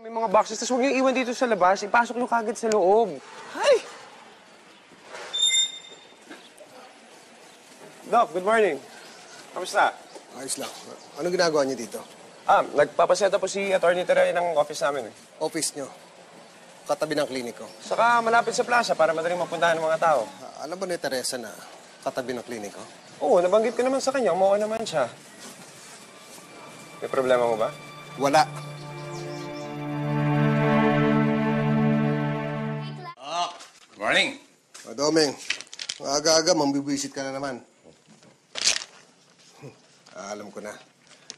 May mga boxes, tapos huwag niyo iwan dito sa labas. Ipasok niyo kagad sa loob. Hi! Doc, good morning. Kamusta? Ayos lang. Anong ginagawa niyo dito? Nagpapaseta po si Attorney Teray ng office namin. Office niyo? Katabi ng kliniko. Saka malapit sa plaza para madaling mapuntahan ng mga tao. Alam ba ni Teresa na katabi ng kliniko? Oo, nabanggit ko naman sa kanya. Umuha naman siya. May problema mo ba? Wala. Morning. Doming, aga-aga, mambibisit ka na naman. Alam ko na.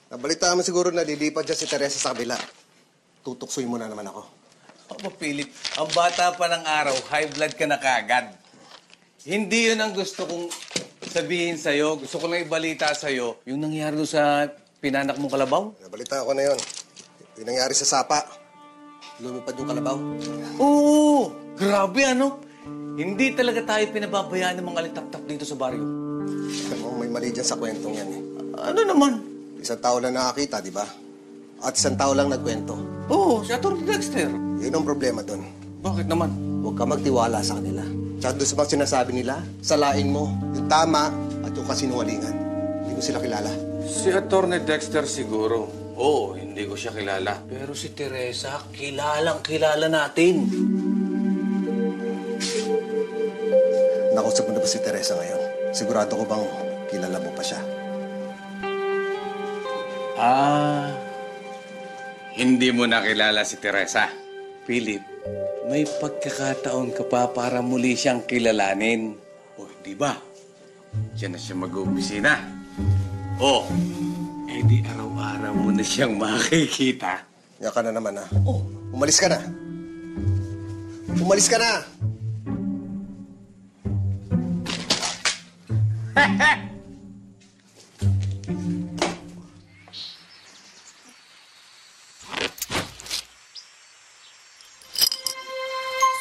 Nabalitaan mo siguro na lilipat dyan si Teresa sa kabila. Tutuksoy mo na naman ako. Papa Philip, ang bata pa ng araw, high blood ka na kaagad. Hindi yun ang gusto kong sabihin sa'yo. Gusto ko lang ibalita sa'yo yung nangyari doon sa pinanak mong kalabaw. Nabalita ko na yun. Yung nangyari sa sapa. Lumipad yung kalabaw. Oo! Grabe, ano? Hindi talaga tayo pinababayaan ng mga alitap-tap dito sa baryo. Ano, may mali dyan sa kwentong yan eh. Ano naman? Isang tao lang nakakita, di ba? At isang tao lang nagkwento. Oo, si Atty. Dexter. Yun ang problema doon. Bakit naman? Huwag ka magtiwala sa kanila. Tsaka doon sa mga sinasabi nila, salain mo yung tama at yung kasinungalingan. Hindi ko sila kilala. Si Atty. Dexter siguro. Oo, hindi ko siya kilala. Pero si Teresa, kilalang-kilala natin. Nakausap mo na ba si Teresa ngayon? Sigurado ko bang kilala mo pa siya? Hindi mo nakilala si Teresa. Philip, may pagkakataon ka pa para muli siyang kilalanin. Di ba? Siya na siya mag-uopisina. Di araw-araw mo na siyang makikita. Yaka na naman, ha? Umalis ka na! Umalis ka na!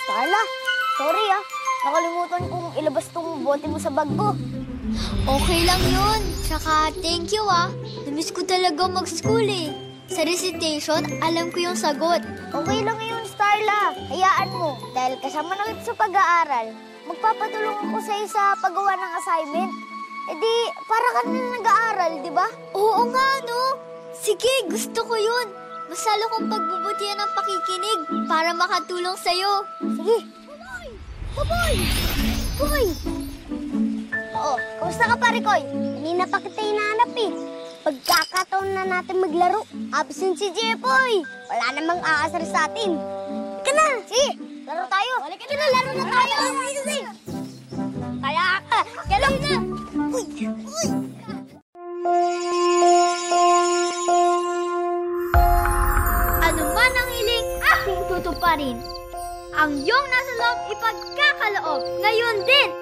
Starla, sorry ah. Nakalimutan kong ilabas tong bote mo sa bag ko. Okay lang yun. Tsaka thank you ah. Namiss ko talaga mag-school eh. Sa recitation, alam ko yung sagot. Okay lang yun, Starla. Hayaan mo. Dahil kasama na kita sa pag-aaral, magpapatulong ako sa'yo sa paggawa ng assignment. E di, para ka na nag-aaral, di ba? Oo nga, no? Sige, gusto ko yun. Masalo kong pagbubutihan ng pakikinig para makatulong sa'yo. Sige. Hoy! Hoy! Hoy! Oo, kamusta ka, pare Koy? Kanina pa kita hinahanap eh. Pagkakataon na natin maglaro. Absent si Jepoy. Wala namang aasar sa atin. Ika na! Sige, laro tayo. Balik na, laro na tayo. Kaya ka, galong na! Ano man ang hiling, aking tutuparin. Ang iyong nasa loob, ipagkakaloob. Ngayon din!